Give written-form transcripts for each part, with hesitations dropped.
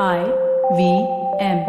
IVM.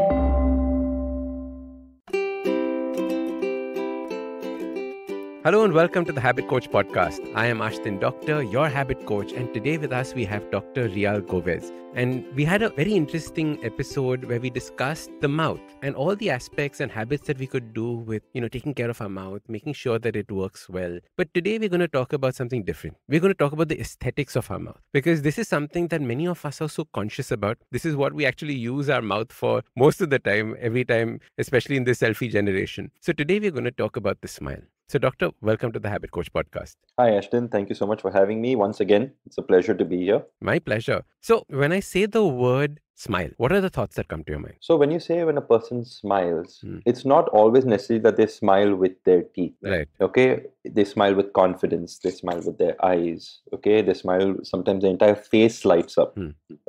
Hello and welcome to the Habit Coach podcast. I am Ashdin Doctor, your Habit Coach, and today with us we have Dr. Reiyal Goveas. And we had a very interesting episode where we discussed the mouth and all the aspects and habits that we could do with, taking care of our mouth, making sure that it works well. But today we're going to talk about something different. We're going to talk about the aesthetics of our mouth, because this is something that many of us are so conscious about. This is what we actually use our mouth for most of the time, every time, especially in this selfie generation. So today we're going to talk about the smile. So Doctor, welcome to the Habit Coach podcast. Hi Ashdin, thank you so much for having me once again. It's a pleasure to be here. My pleasure. So when I say the word smile, what are the thoughts that come to your mind? So when a person smiles, It's not always necessary that they smile with their teeth. Right. Okay. They smile with confidence. They smile with their eyes. Okay. They smile. Sometimes the entire face lights up.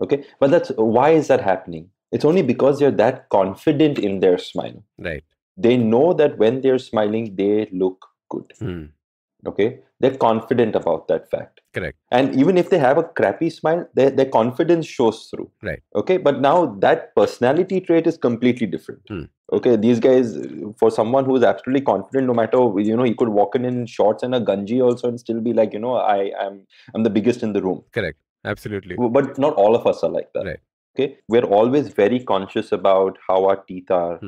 Okay. But why is that happening? It's only because they're that confident in their smile. Right. They know that when they're smiling, they look good. Okay. They're confident about that fact. Correct. And even if they have a crappy smile, their confidence shows through. Right. Okay. But now that personality trait is completely different. Okay. These guys, for someone who is absolutely confident, no matter, he could walk in shorts and a ganji also and still be like, I'm the biggest in the room. Correct. Absolutely. But not all of us are like that. Right. Okay. We're always very conscious about how our teeth are,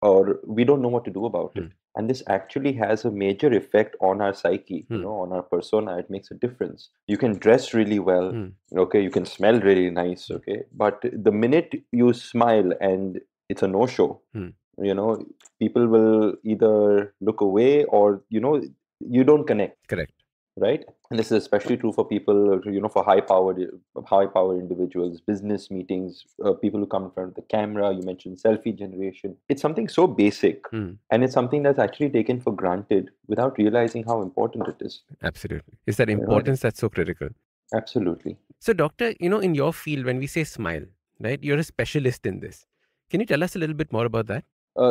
or we don't know what to do about it. And this actually has a major effect on our psyche, on our persona. It makes a difference. You can dress really well. Okay. You can smell really nice. Okay. But the minute you smile and it's a no-show, people will either look away or, you don't connect. Correct. Right. And this is especially true for people, for high-powered individuals, business meetings, people who come in front of the camera. You mentioned selfie generation. It's something so basic, and it's something that's actually taken for granted without realizing how important it is. Absolutely. It's that importance that's so critical. Absolutely. So, Doctor, in your field, when we say smile, right, you're a specialist in this. Can you tell us a little bit more about that?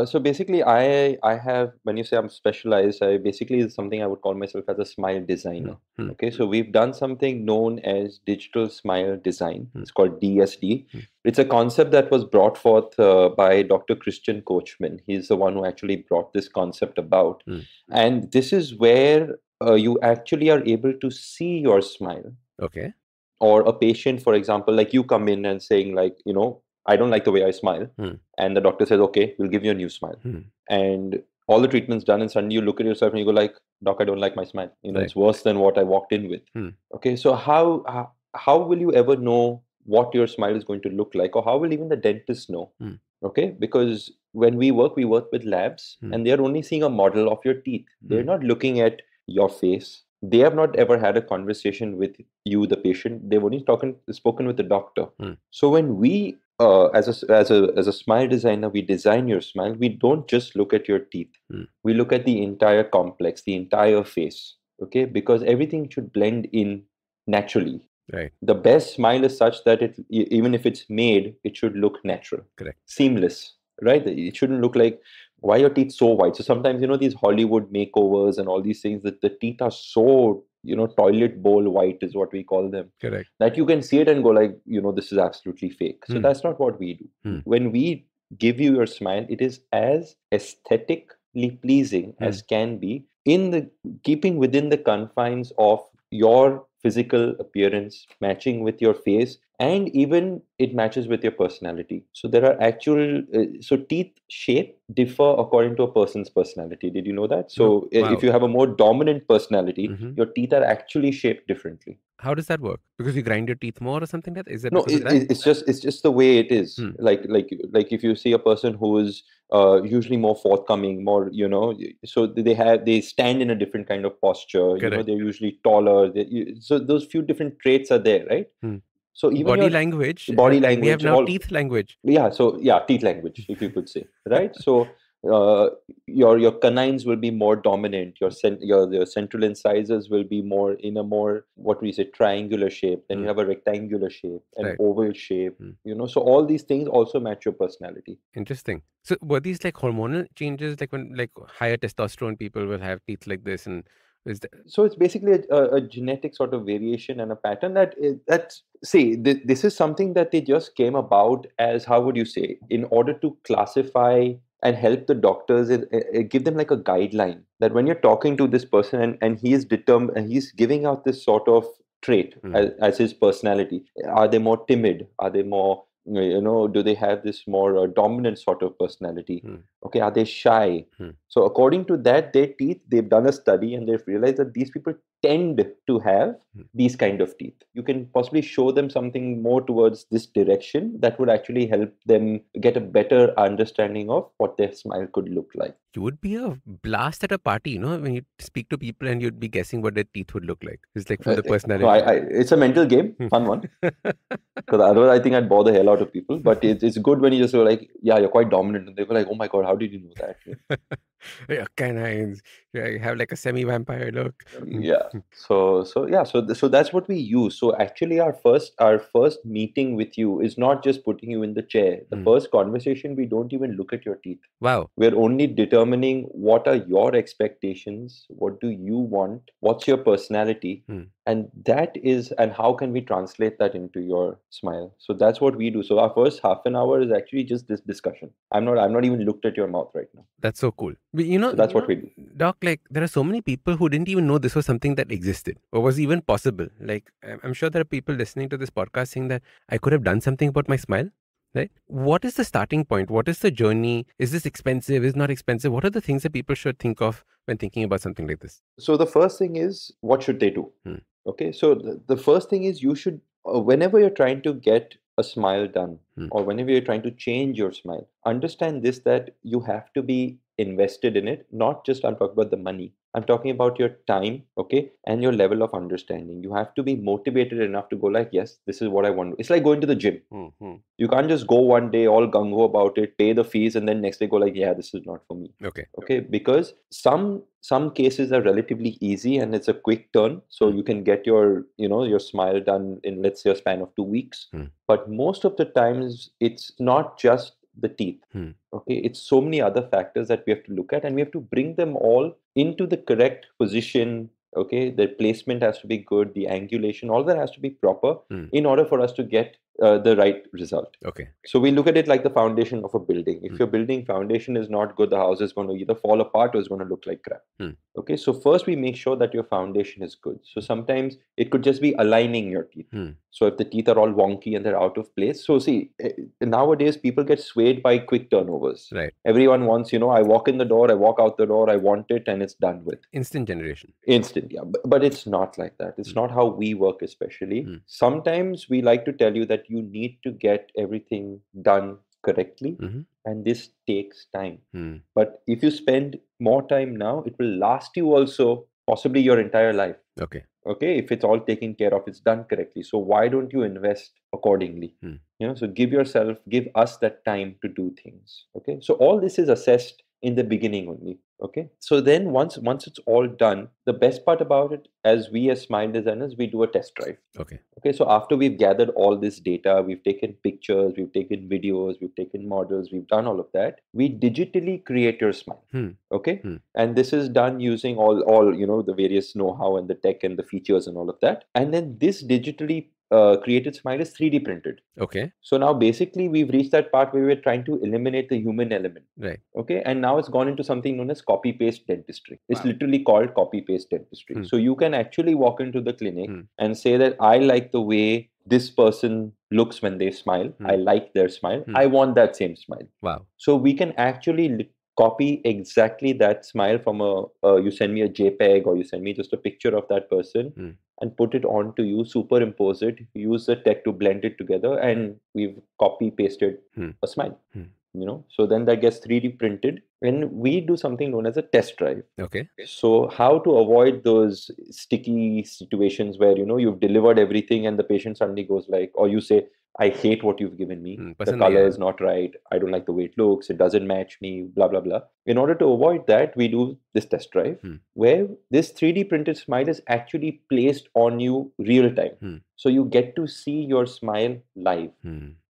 So basically, I have, when you say I'm specialized, I basically is something I would call myself as a smile designer. Okay, so we've done something known as digital smile design. It's called DSD. It's a concept that was brought forth by Dr. Christian Coachman. He's the one who actually brought this concept about. And this is where you actually are able to see your smile. Okay. Or a patient, for example, like you come in and saying like, I don't like the way I smile. And the doctor says, okay, we'll give you a new smile. And all the treatment's done and suddenly you look at yourself and you go like, doc, I don't like my smile. Right. It's worse than what I walked in with. Okay, so how will you ever know what your smile is going to look like, or how will even the dentist know? Okay, because when we work with labs and they're only seeing a model of your teeth. They're not looking at your face. They have not ever had a conversation with you, the patient. They've only spoken with the doctor. So when we as a smile designer, we design your smile. We don't just look at your teeth. We look at the entire complex, the entire face. Okay, because everything should blend in naturally. Right. The best smile is such that even if it's made, it should look natural. Correct. Seamless. Right. It shouldn't look like, why are your teeth so white? So sometimes, these Hollywood makeovers and all these things, that the teeth are so, toilet bowl white is what we call them. Correct. That you can see it and go like, this is absolutely fake. So that's not what we do. When we give you your smile, it is as aesthetically pleasing as can be, in the keeping within the confines of your physical appearance, matching with your face, and even it matches with your personality. So there are so teeth shape differ according to a person's personality. Did you know that? So if you have a more dominant personality, your teeth are actually shaped differently. How does that work? Because you grind your teeth more or something? It's just the way it is. Like if you see a person who is usually more forthcoming, more, so they stand in a different kind of posture. Correct. They're usually taller. So those few different traits are there, right? So even body language. We have now teeth language. Yeah. So yeah, teeth language, if you could say, right? So your canines will be more dominant. Your central incisors will be more in a more, what we say, triangular shape. Then you have a rectangular shape, an oval shape. So all these things also match your personality. Interesting. So were these like hormonal changes, like when higher testosterone people will have teeth like this and So it's basically a genetic sort of variation and a pattern this is something that they just came about as, how would you say, in order to classify and help the doctors, give them like a guideline that when you're talking to this person and he is determined and he's giving out this sort of trait as his personality. Are they more timid? Are they more, do they have this more dominant sort of personality? Okay, are they shy? So according to that, their teeth, they've done a study and they've realized that these people tend to have these kind of teeth. You can possibly show them something more towards this direction that would actually help them get a better understanding of what their smile could look like. You would be a blast at a party, when you speak to people and you'd be guessing what their teeth would look like. It's like from the personality. It's a mental game, fun one. Because otherwise I think I'd bore the hell out of people. But it's good when you just go like, yeah, you're quite dominant. And they were like, oh my God, how did you know that? Yeah, canines. I have like a semi-vampire look. Yeah. So that's what we use. So actually, our first meeting with you is not just putting you in the chair. The first conversation, we don't even look at your teeth. Wow. We're only determining what are your expectations, what do you want, what's your personality, and how can we translate that into your smile. So that's what we do. So our first half an hour is actually just this discussion. I'm not even looked at your mouth right now. That's so cool. That's what we do. Doc, there are so many people who didn't even know this was something that existed or was even possible. I'm sure there are people listening to this podcast saying that I could have done something about my smile, right? What is the starting point? What is the journey? Is this expensive? Is it not expensive? What are the things that people should think of when thinking about something like this? So the first thing is, what should they do? Okay, so the first thing is you should, whenever you're trying to get a smile done or whenever you're trying to change your smile, understand this, that you have to be invested in it. Not just, I'm talking about the money, I'm talking about your time, okay, and your level of understanding. You have to be motivated enough to go like, yes, this is what I want. It's like going to the gym. You can't just go one day all gung-ho about it, pay the fees, and then next day go like, yeah, this is not for me. Okay. Because some cases are relatively easy and it's a quick turn. So you can get your smile done in, let's say, a span of 2 weeks. But most of the times it's not just the teeth. Okay, it's so many other factors that we have to look at, and we have to bring them all into the correct position. Okay, the placement has to be good, the angulation, all that has to be proper in order for us to get the right result. Okay. So we look at it like the foundation of a building. If your building foundation is not good, the house is going to either fall apart or it's going to look like crap. Okay. So first we make sure that your foundation is good. So sometimes it could just be aligning your teeth. So if the teeth are all wonky and they're out of place. So see, nowadays people get swayed by quick turnovers. Right. Everyone wants, I walk in the door, I walk out the door, I want it and it's done with. Instant generation. Instant, yeah. But it's not like that. It's not how we work, especially. Sometimes we like to tell you that you need to get everything done correctly, and this takes time. But if you spend more time now, it will last you also possibly your entire life. Okay, if it's all taken care of, it's done correctly. So why don't you invest accordingly? So give us that time to do things. Okay, so all this is assessed in the beginning only. Okay, so then once it's all done, the best part about it, as smile designers, we do a test drive. Okay, so after we've gathered all this data, we've taken pictures, we've taken videos, we've taken models, we've done all of that, we digitally create your smile. And this is done using all the various know-how and the tech and the features and all of that, and then this digitally created smile is 3D printed. Okay. So now basically we've reached that part where we're trying to eliminate the human element. Right. Okay. And now it's gone into something known as copy paste dentistry. It's literally called copy paste dentistry. So you can actually walk into the clinic and say that I like the way this person looks when they smile. I like their smile. I want that same smile. Wow. So we can actually copy exactly that smile from you send me a JPEG or you send me just a picture of that person and put it on to you, superimpose it, use the tech to blend it together, and we've copy pasted a smile. So then that gets 3D printed and we do something known as a test drive. Okay. So how to avoid those sticky situations where, you've delivered everything and the patient suddenly goes like, or you say, I hate what you've given me. The color is not right. I don't like the way it looks. It doesn't match me, blah, blah, blah. In order to avoid that, we do this test drive where this 3D printed smile is actually placed on you real time. So you get to see your smile live.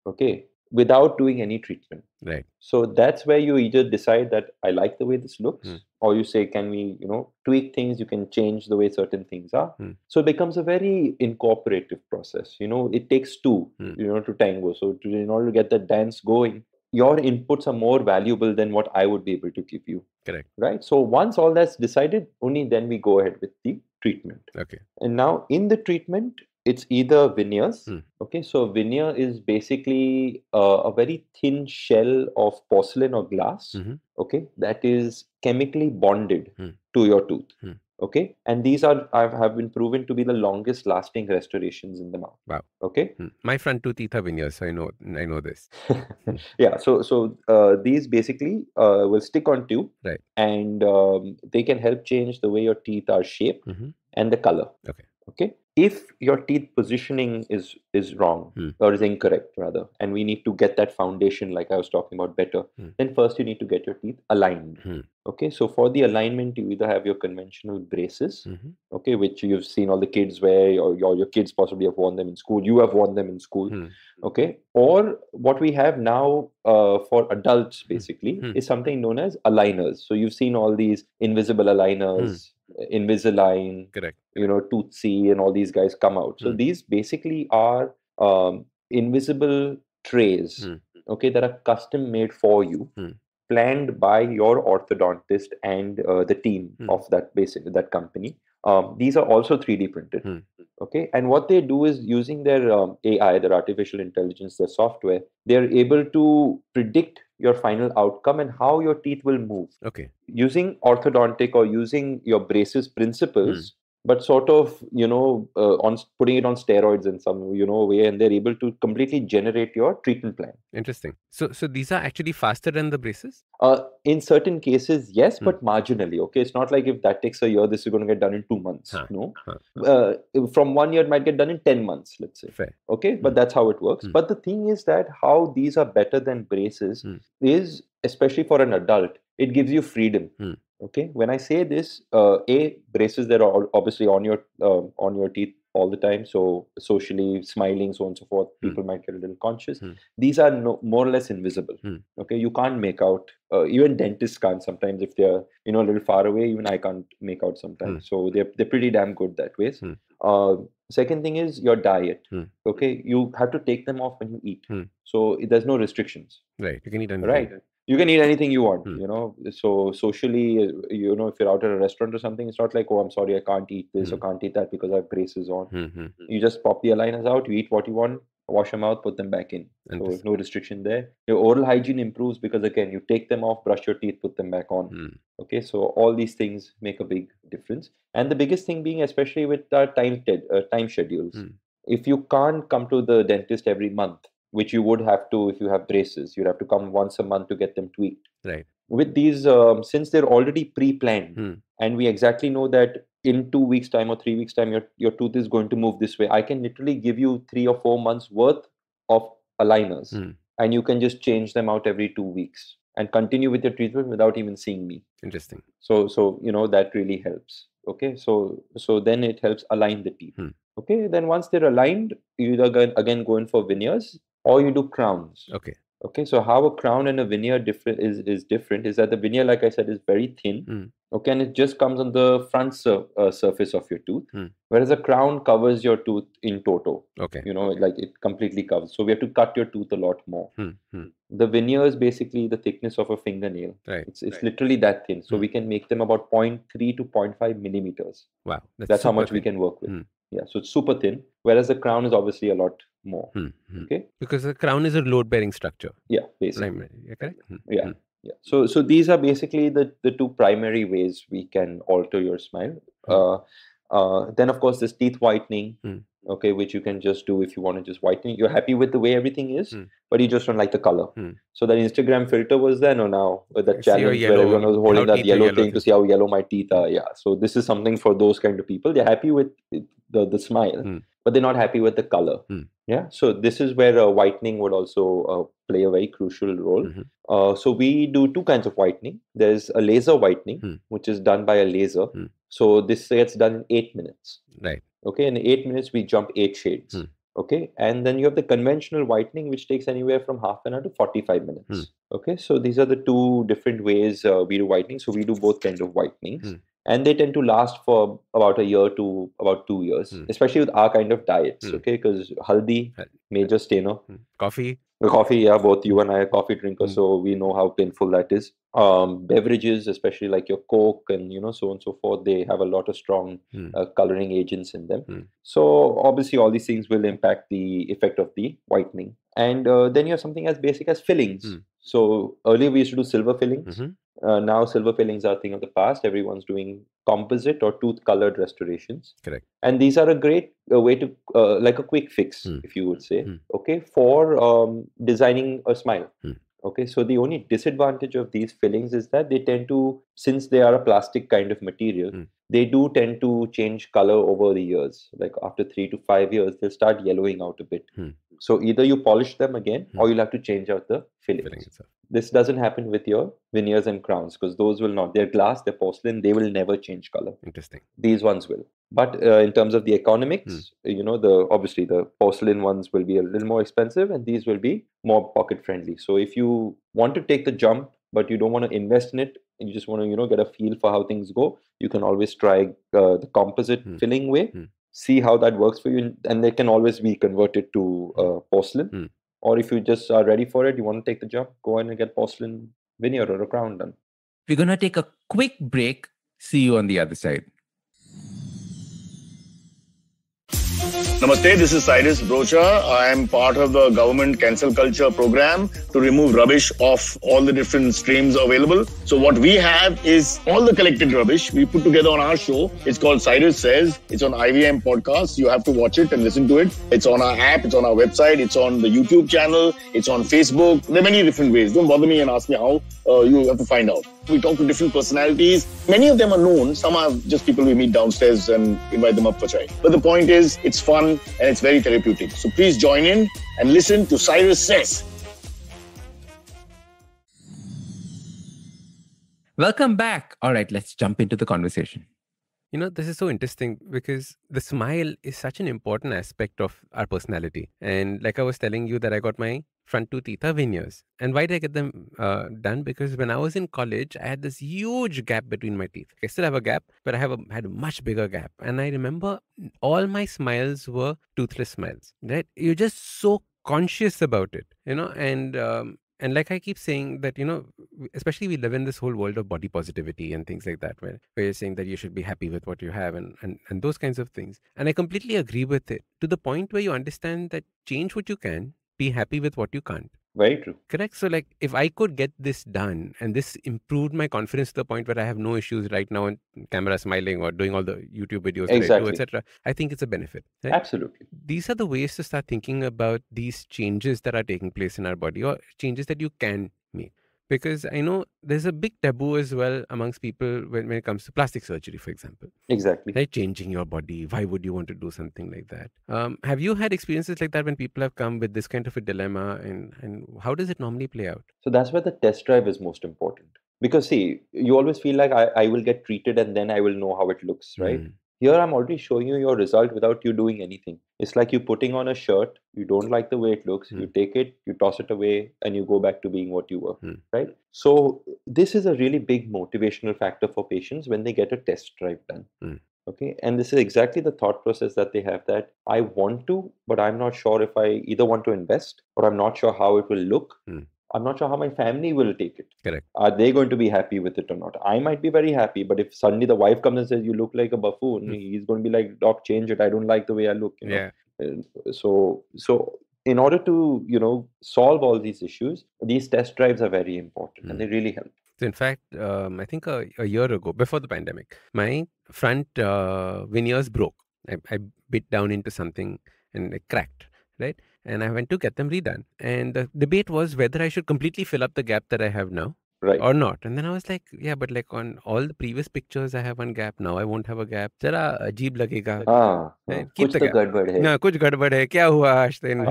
Okay. Without doing any treatment. Right. So that's where you either decide that I like the way this looks, or you say, can we, you know, tweak things? You can change the way certain things are. So it becomes a very incorporative process. You know, it takes two, you know, to tango. So in order to get the dance going, your inputs are more valuable than what I would be able to give you. Correct. Right. So once all that's decided, only then we go ahead with the treatment. Okay. And now in the treatment, it's either veneers. Okay. So veneer is basically a very thin shell of porcelain or glass. Okay. That is chemically bonded to your tooth. Okay. And these are, have been proven to be the longest lasting restorations in the mouth. Wow. Okay. My front two teeth are veneers. So I know this. Yeah. So these basically will stick on tube. Right. And they can help change the way your teeth are shaped and the color. Okay. Okay. If your teeth positioning is wrong or is incorrect rather, and we need to get that foundation like I was talking about better, then first you need to get your teeth aligned. Okay, so for the alignment, you either have your conventional braces, okay, which you've seen all the kids wear, or your kids possibly have worn them in school. You have worn them in school, okay. Or what we have now for adults basically is something known as aligners. So you've seen all these invisible aligners. Invisalign, correct. You know, Tootsie and all these guys come out. So these basically are invisible trays, okay, that are custom made for you, planned by your orthodontist and the team of that company. These are also 3D printed, okay. And what they do is using their AI, their artificial intelligence, their software, they're able to predict your final outcome and how your teeth will move. Okay. Using orthodontic or using your braces principles, but sort of, you know, on putting it on steroids in some, you know, way, and they're able to completely generate your treatment plan. Interesting. So these are actually faster than the braces? In certain cases, yes, but marginally. Okay, it's not like if that takes a year, this is going to get done in 2 months. No, from 1 year it might get done in 10 months, let's say. Fair. Okay, but that's how it works. But the thing is that how these are better than braces is, especially for an adult, it gives you freedom. Okay, when I say this, braces that are obviously on your teeth all the time, so socially, smiling, so on and so forth, people might get a little conscious. These are more or less invisible. Okay, you can't make out. Even dentists can't sometimes, if they're, you know, a little far away. Even I can't make out sometimes. So they're pretty damn good that way. Second thing is your diet. Okay, you have to take them off when you eat. So there's no restrictions. Right, you can eat anything. Right. You can eat anything you want, you know. So socially, you know, if you're out at a restaurant or something, it's not like, oh, I'm sorry, I can't eat this or can't eat that because I have braces on. You just pop the aligners out, you eat what you want, wash them out, put them back in. So no restriction there. Your oral hygiene improves because, again, you take them off, brush your teeth, put them back on. Okay, so all these things make a big difference. And the biggest thing being, especially with our time schedules, if you can't come to the dentist every month, which you would have to if you have braces. You'd have to come once a month to get them tweaked. Right. With these, since they're already pre-planned, and we exactly know that in 2 weeks' time or 3 weeks' time, your tooth is going to move this way, I can literally give you 3 or 4 months worth of aligners, and you can just change them out every 2 weeks and continue with your treatment without even seeing me. Interesting. So you know, that really helps. Okay, so then it helps align the teeth. Okay, then once they're aligned, you again go in for veneers, or you do crowns. Okay. Okay. So how a crown and a veneer is different is that the veneer, like I said, is very thin. Okay. And it just comes on the front surface of your tooth. Whereas a crown covers your tooth in toto. Okay. You know, like it completely covers. So we have to cut your tooth a lot more. The veneer is basically the thickness of a fingernail. Right. It's literally that thin. So we can make them about 0.3 to 0.5 millimeters. Wow. That's how much we can work with. Yeah. So it's super thin. Whereas the crown is obviously a lot more. Okay. Because the crown is a load-bearing structure. Yeah, basically. Correct? Yeah. Yeah. So these are basically the two primary ways we can alter your smile. Then, of course, there's teeth whitening, okay, which you can just do if you want to just whiten it. You're happy with the way everything is, but you just don't like the color. So that Instagram filter was then or now, that challenge where everyone was holding that yellow thing to see how yellow my teeth are. Yeah. So this is something for those kind of people. They're happy with the smile, but they're not happy with the color. Yeah. So this is where whitening would also play a very crucial role. So we do two kinds of whitening. There's a laser whitening, which is done by a laser. So this gets done in 8 minutes. Right. Okay. In 8 minutes, we jump 8 shades. Okay, and then you have the conventional whitening, which takes anywhere from half an hour to 45 minutes. Okay, so these are the two different ways we do whitening. So we do both kinds of whitenings, and they tend to last for about a year to about 2 years, especially with our kind of diets. Okay, because haldi, major stainer. Coffee. Coffee, yeah, both you and I are coffee drinkers, so we know how painful that is. Beverages, especially like your Coke and, you know, so on and so forth, they have a lot of strong coloring agents in them. So obviously all these things will impact the effect of the whitening. And then you have something as basic as fillings. So earlier we used to do silver fillings. Now silver fillings are a thing of the past. Everyone's doing composite or tooth-colored restorations. Correct. And these are a great way to, like a quick fix, if you would say, okay, for designing a smile. Okay, so the only disadvantage of these fillings is that they tend to, since they are a plastic kind of material, they do tend to change color over the years. Like after 3 to 5 years, they'll start yellowing out a bit. So either you polish them again or you'll have to change out the fillings. This doesn't happen with your veneers and crowns because those will not. They're glass, they're porcelain, they will never change color. Interesting. These ones will. But in terms of the economics, you know, obviously the porcelain ones will be a little more expensive and these will be more pocket friendly. So if you want to take the jump, but you don't want to invest in it, and you just want to, you know, get a feel for how things go, you can always try the composite filling way, see how that works for you. And they can always be converted to porcelain. Or if you just are ready for it, you want to take the jump, go in and get porcelain veneer or a crown done. We're going to take a quick break. See you on the other side. Namaste, this is Cyrus Brocha. I am part of the government cancel culture program to remove rubbish off all the different streams available. So what we have is all the collected rubbish we put together on our show. It's called Cyrus Says. It's on IVM Podcasts. You have to watch it and listen to it. It's on our app. It's on our website. It's on the YouTube channel. It's on Facebook. There are many different ways. Don't bother me and ask me how. You have to find out. We talk to different personalities. Many of them are known. Some are just people we meet downstairs and invite them up for chai. But the point is, it's fun and it's very therapeutic. So please join in and listen to Cyrus Says. Welcome back. All right, let's jump into the conversation. You know, this is so interesting because the smile is such an important aspect of our personality. And like I was telling you that I got my front tooth teeth are veneers. And why did I get them done? Because when I was in college, I had this huge gap between my teeth. I still have a gap, but I had a much bigger gap. And I remember all my smiles were toothless smiles, right? You're just so conscious about it, you know, and like I keep saying that, you know, especially we live in this whole world of body positivity and things like that, where you're saying that you should be happy with what you have and those kinds of things. And I completely agree with it to the point where you understand that change what you can, be happy with what you can't. Very true. Correct. So like if I could get this done and this improved my confidence to the point where I have no issues right now in camera smiling or doing all the YouTube videos, exactly, etc. I think it's a benefit. Right? Absolutely. These are the ways to start thinking about these changes that are taking place in our body or changes that you can make. Because I know there's a big taboo as well amongst people when it comes to plastic surgery, for example. Exactly. Like changing your body. Why would you want to do something like that? Have you had experiences like that when people have come with this kind of a dilemma and how does it normally play out? So that's where the test drive is most important. Because see, you always feel like I will get treated and then I will know how it looks, right? Here I'm already showing you your result without you doing anything. It's like you putting on a shirt, you don't like the way it looks, you take it, you toss it away and you go back to being what you were, right? So this is a really big motivational factor for patients when they get a test drive done, okay? And this is exactly the thought process that they have, that I want to, but I'm not sure if I either want to invest or I'm not sure how it will look. I'm not sure how my family will take it. Correct. Are they going to be happy with it or not? I might be very happy, but if suddenly the wife comes and says, you look like a buffoon, he's going to be like, doc, change it. I don't like the way I look. You know? Yeah. So in order to, you know, solve all these issues, these test drives are very important and they really help. So in fact, I think a year ago, before the pandemic, my front veneers broke. I bit down into something and it cracked, right? And I went to get them redone. And the debate was whether I should completely fill up the gap that I have now or not. And then I was like, yeah, but like on all the previous pictures, I have one gap. Now I won't have a gap. Zara ajeeb lagega. Keep the gap. Kuch gadbad hai. Kya hua, Ashtin?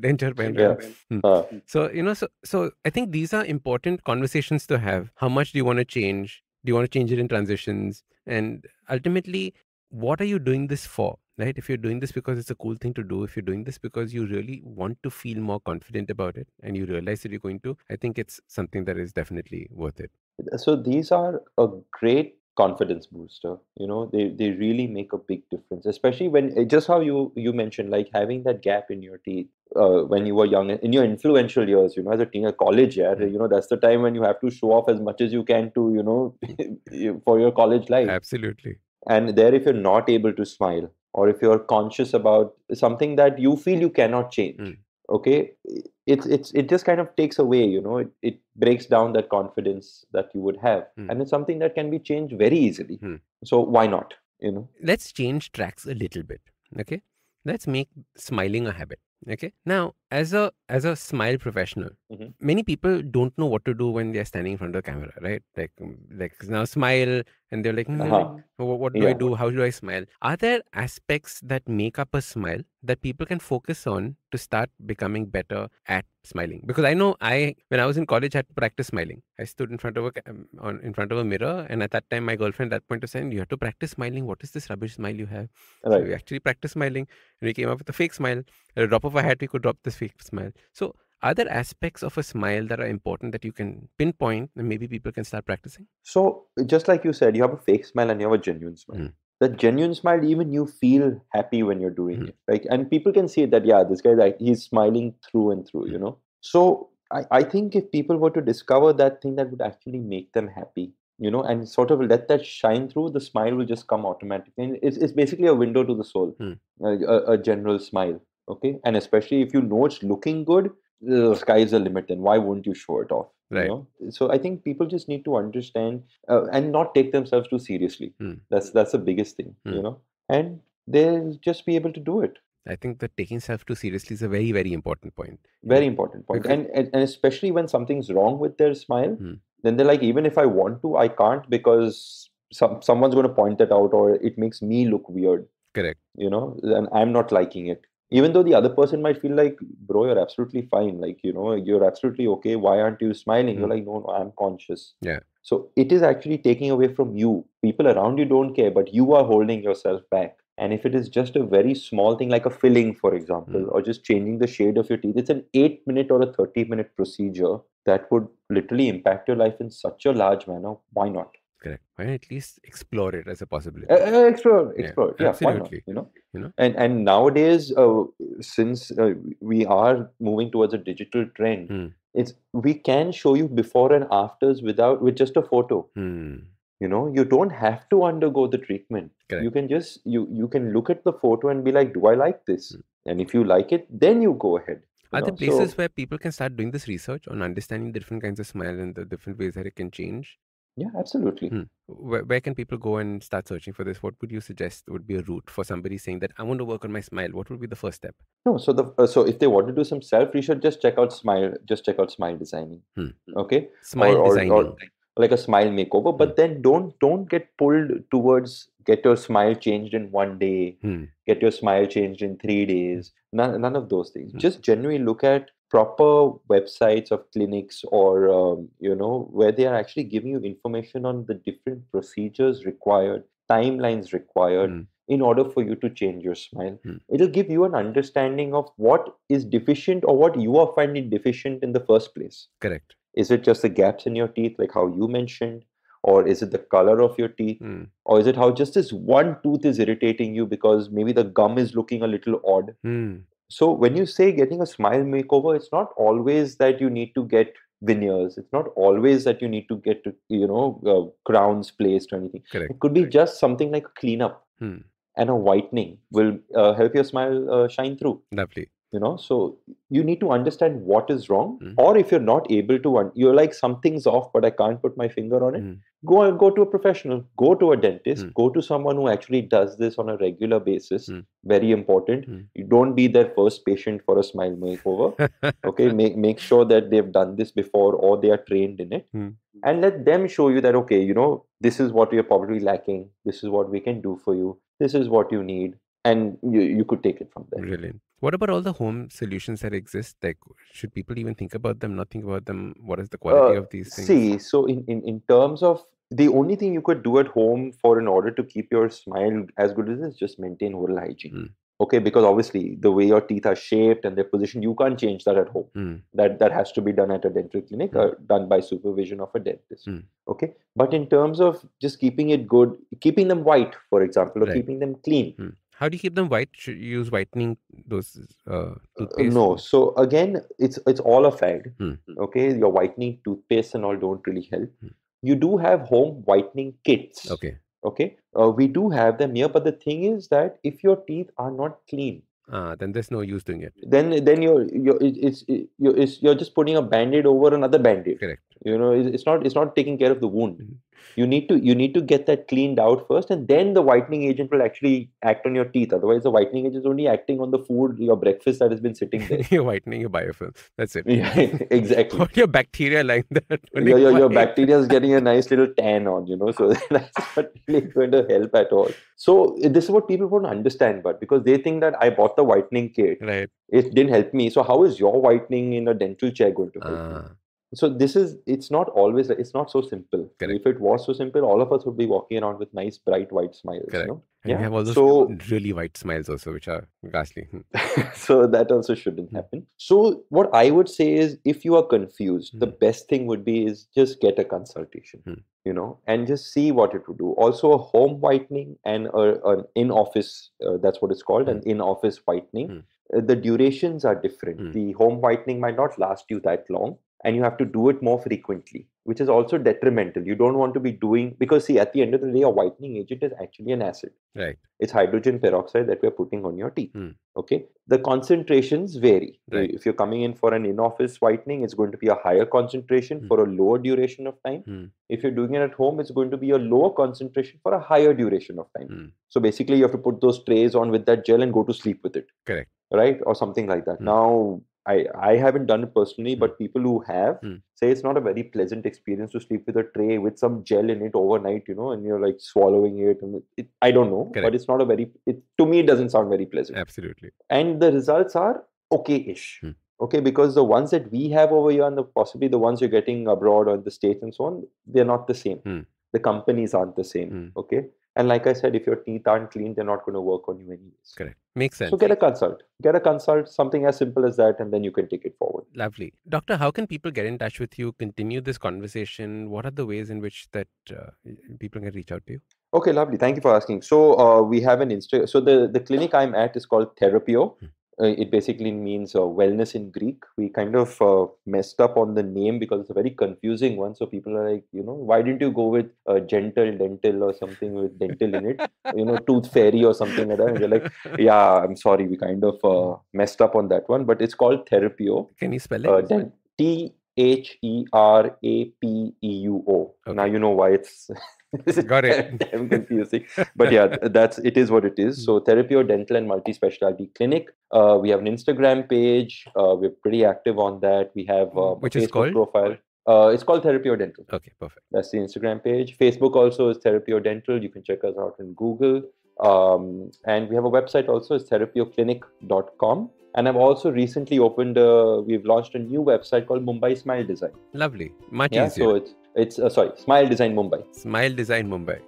Denture pen raha. So, you know, so I think these are important conversations to have. How much do you want to change? Do you want to change it in transitions? And ultimately, what are you doing this for, right? If you're doing this because it's a cool thing to do, if you're doing this because you really want to feel more confident about it and you realize that you're going to, I think it's something that is definitely worth it. So these are a great confidence booster. You know, they really make a big difference, especially when, just how you mentioned, like having that gap in your teeth when you were young, in your influential years, you know, as a teenager, college year, you know, that's the time when you have to show off as much as you can to, you know, for your college life. Absolutely. And there, if you're not able to smile, or if you're conscious about something that you feel you cannot change, okay, it just kind of takes away, you know, it breaks down that confidence that you would have. And it's something that can be changed very easily. So why not, you know? Let's change tracks a little bit, okay? Let's make smiling a habit, okay? Now, as a smile professional, many people don't know what to do when they're standing in front of the camera, right? Like now smile, and they're like, what do I do? How do I smile? Are there aspects that make up a smile that people can focus on to start becoming better at smiling? Because I know when I was in college, I had to practice smiling. I stood in front of a mirror, and at that time, my girlfriend at that point was saying, you have to practice smiling. What is this rubbish smile you have? Right. So we actually practiced smiling, and we came up with a fake smile. At a drop of a hat, we could drop this fake smile. So are there aspects of a smile that are important that you can pinpoint and maybe people can start practicing? So just like you said, you have a fake smile and you have a genuine smile. That genuine smile, even you feel happy when you're doing it. Like, and people can see that, yeah, this guy, like, he's smiling through and through, you know. So I think if people were to discover that thing that would actually make them happy, you know, and sort of let that shine through, the smile will just come automatically. And it's basically a window to the soul, a general smile. Okay, and especially if you know it's looking good, the sky is the limit, then why won't you show it off? Right. You know? So I think people just need to understand and not take themselves too seriously. That's the biggest thing, you know, and they'll just be able to do it. I think that taking self too seriously is a very, very important point. Very important point. Because... And especially when something's wrong with their smile, then they're like, even if I want to, I can't, because someone's going to point that out, or it makes me look weird. Correct. You know, and I'm not liking it. Even though the other person might feel like, bro, you're absolutely fine. Like, you know, you're absolutely okay. Why aren't you smiling? You're like, no, I'm conscious. Yeah. So it is actually taking away from you. People around you don't care, but you are holding yourself back. And if it is just a very small thing, like a filling, for example, or just changing the shade of your teeth, it's an 8-minute or a 30-minute procedure that would literally impact your life in such a large manner. Why not? Correct. Why not at least explore it as a possibility? Explore it. Yeah, absolutely. Why not, you know? And nowadays, since we are moving towards a digital trend, we can show you before and afters with just a photo. You know, you don't have to undergo the treatment. Correct. You can just you can look at the photo and be like, do I like this? And if you like it, then you go ahead. Are there places where people can start doing this research on understanding the different kinds of smile and the different ways that it can change? Yeah, absolutely. Where can people go and start searching for this? What would you suggest would be a route for somebody saying that I want to work on my smile? What would be the first step? No, so so if they want to do some self-research, just check out Smile Designing. Okay, Smile Designing, or like a smile makeover. But then don't get pulled towards get your smile changed in 1 day, get your smile changed in 3 days. None of those things. Just genuinely look at proper websites of clinics, or you know, where they are actually giving you information on the different procedures required, timelines required in order for you to change your smile. It'll give you an understanding of what is deficient or what you are finding deficient in the first place. Correct. Is it just the gaps in your teeth, like how you mentioned? Or is it the color of your teeth? Or is it how just this one tooth is irritating you because maybe the gum is looking a little odd? So when you say getting a smile makeover, it's not always that you need to get veneers. It's not always that you need to get, you know, crowns placed or anything. Correct. It could be just something like a cleanup and a whitening will help your smile shine through. Lovely. You know, so you need to understand what is wrong, or if you're not able to, you're like, something's off, but I can't put my finger on it. Go to a professional, go to a dentist, go to someone who actually does this on a regular basis. Very important. You don't be their first patient for a smile makeover. Okay, make sure that they've done this before or they are trained in it, and let them show you that, okay, you know, this is what you're probably lacking. This is what we can do for you. This is what you need. And you could take it from there. Brilliant. What about all the home solutions that exist? Like, should people even think about them, not think about them? What is the quality of these things? See, so in terms of the only thing you could do at home for in order to keep your smile as good as this, just maintain oral hygiene. Okay, because obviously the way your teeth are shaped and their position, you can't change that at home. That has to be done at a dental clinic or done by supervision of a dentist. Okay, but in terms of just keeping it good, keeping them white, for example, or keeping them clean. How do you keep them white? Should you use whitening those toothpaste? No. So again, it's all a fad. Okay, your whitening toothpaste and all don't really help. You do have home whitening kits. Okay. We do have them here, but the thing is that if your teeth are not clean, then there's no use doing it. Then you're just putting a band-aid over another band-aid. Correct. You know, it's not taking care of the wound. You need to get that cleaned out first, and then the whitening agent will actually act on your teeth. Otherwise, the whitening agent is only acting on the food, your breakfast that has been sitting there. You're whitening your biofilm. That's it. Yeah, exactly. Or your bacteria like that. Your bacteria is getting a nice little tan on. You know, so that's not really going to help at all. So this is what people won't understand, but because they think that I bought the whitening kit, right? It didn't help me. So how is your whitening in a dental chair going to help me? So it's not always, it's not so simple. Correct. If it was so simple, all of us would be walking around with nice, bright, white smiles. Correct. You know? And we have all those really white smiles also, which are ghastly. So that also shouldn't happen. So what I would say is, if you are confused, the best thing would be is just get a consultation, you know, and just see what it would do. Also a home whitening and an in-office, that's what it's called, an in-office whitening. The durations are different. The home whitening might not last you that long. And you have to do it more frequently, which is also detrimental. You don't want to be doing, because see, at the end of the day, a whitening agent is actually an acid. Right. It's hydrogen peroxide that we're putting on your teeth. Okay. The concentrations vary. Right. If you're coming in for an in-office whitening, it's going to be a higher concentration for a lower duration of time. If you're doing it at home, it's going to be a lower concentration for a higher duration of time. So basically, you have to put those trays on with that gel and go to sleep with it. Correct. Right? Or something like that. Now, I haven't done it personally, but people who have say it's not a very pleasant experience to sleep with a tray with some gel in it overnight, you know, and you're like swallowing it. And I don't know, but it's not a very, to me, it doesn't sound very pleasant. Absolutely. And the results are okay-ish. Okay, because the ones that we have over here and possibly the ones you're getting abroad or in the States and so on, they're not the same. The companies aren't the same. Okay. And like I said, if your teeth aren't clean, they're not going to work on you anyways. Correct. Makes sense. So get a consult. Something as simple as that, and then you can take it forward. Lovely. Doctor, how can people get in touch with you, continue this conversation? What are the ways in which that people can reach out to you? Okay, lovely. Thank you for asking. So we have an Instagram. So the clinic I'm at is called Therapeuo. It basically means wellness in Greek. We kind of messed up on the name because it's a very confusing one. So people are like, you know, why didn't you go with gentle dental or something with dental in it? You know, tooth fairy or something like that. And we're like, yeah, I'm sorry. We kind of messed up on that one. But it's called Therapeuo. Can you spell it? Therapeuo. Okay. Now you know why it's... Got it. Damn confusing. But yeah, it is what it is. So Therapeuo Dental and Multi-Specialty Clinic. We have an Instagram page. We're pretty active on that. We have which is called? Profile. It's called Therapeuo Dental. Okay, perfect. That's the Instagram page. Facebook also is Therapeuo Dental. You can check us out in Google. And we have a website also. It's therapeuoclinic.com. And I've also recently we've launched a new website called Mumbai Smile Design. Lovely. Much easier. So Smile Design Mumbai. Smile Design Mumbai.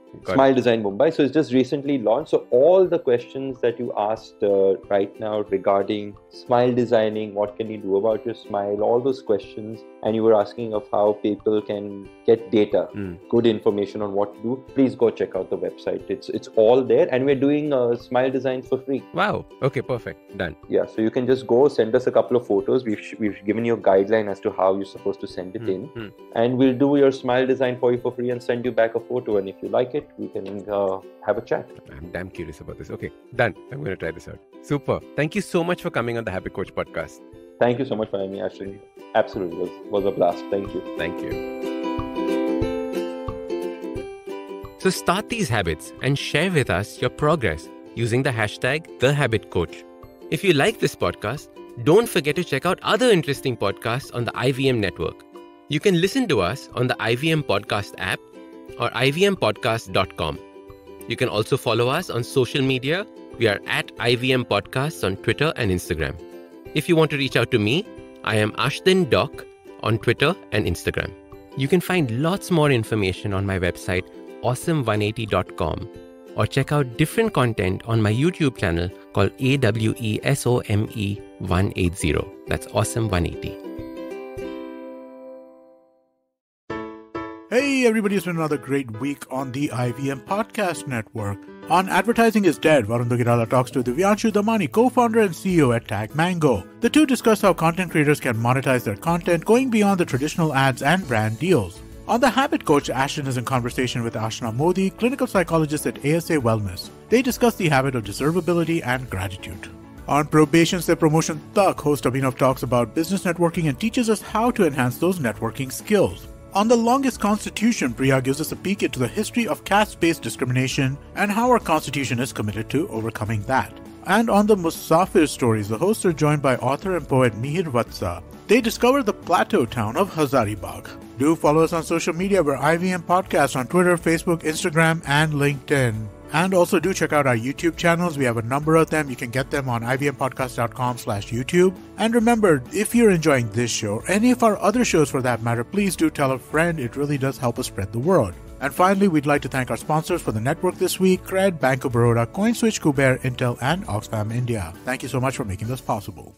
Design Mumbai. So it's just recently launched. So all the questions that you asked right now regarding smile designing, what can you do about your smile, all those questions, and you were asking of how people can get data, good information on what to do, please go check out the website. It's all there, and we're doing smile designs for free. Wow. Okay, perfect. Done. Yeah. So you can just go send us a couple of photos. We've given you a guideline as to how you're supposed to send it in, and we'll do your smile design for you for free and send you back a photo, and if you like it, we can have a chat. I'm damn curious about this. Okay, done. I'm going to try this out. Super. Thank you so much for coming on the Habit Coach podcast. Thank you so much for having me, Ashley. Absolutely. It was a blast. Thank you. Thank you. So start these habits and share with us your progress using the hashtag The Habit Coach. If you like this podcast, don't forget to check out other interesting podcasts on the IVM network. You can listen to us on the IVM Podcast app or ivmpodcast.com. You can also follow us on social media. We are at IVM Podcasts on Twitter and Instagram. If you want to reach out to me, I am Ashdin Doc on Twitter and Instagram. You can find lots more information on my website, Awesome180.com, or check out different content on my YouTube channel called AWESOME180. That's Awesome180. Hey everybody, it's been another great week on the IVM Podcast Network. On Advertising is Dead, Varun Dugirala talks to Divyanshu Damani, co-founder and CEO at Tag Mango. The two discuss how content creators can monetize their content, going beyond the traditional ads and brand deals. On The Habit Coach, Ashdin is in conversation with Ashna Modi, clinical psychologist at ASA Wellness. They discuss the habit of deservability and gratitude. On Probation Se Promotion Tak, host Abhinav talks about business networking and teaches us how to enhance those networking skills. On The Longest Constitution, Priya gives us a peek into the history of caste-based discrimination and how our constitution is committed to overcoming that. And on The Musafir Stories, the hosts are joined by author and poet Mihir Vatsa. They discover the plateau town of Hazaribagh. Do follow us on social media. We're IVM Podcasts on Twitter, Facebook, Instagram, and LinkedIn. And also do check out our YouTube channels. We have a number of them. You can get them on ivmpodcast.com/YouTube. And remember, if you're enjoying this show, or any of our other shows for that matter, please do tell a friend. It really does help us spread the word. And finally, we'd like to thank our sponsors for the network this week: Cred, Bank of Baroda, CoinSwitch, Kuber, Intel, and Oxfam India. Thank you so much for making this possible.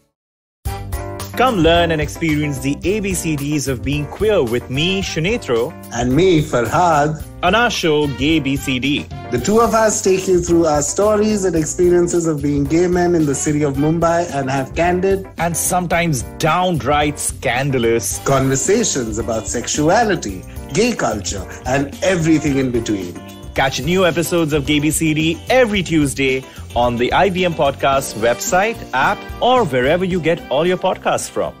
Come learn and experience the ABCDs of being queer with me, Shunetro, and me, Farhad, on our show, Gay BCD. The two of us take you through our stories and experiences of being gay men in the city of Mumbai and have candid and sometimes downright scandalous conversations about sexuality, gay culture, and everything in between. Catch new episodes of Gay BCD every Tuesday on the IVM Podcast website, app, or wherever you get all your podcasts from.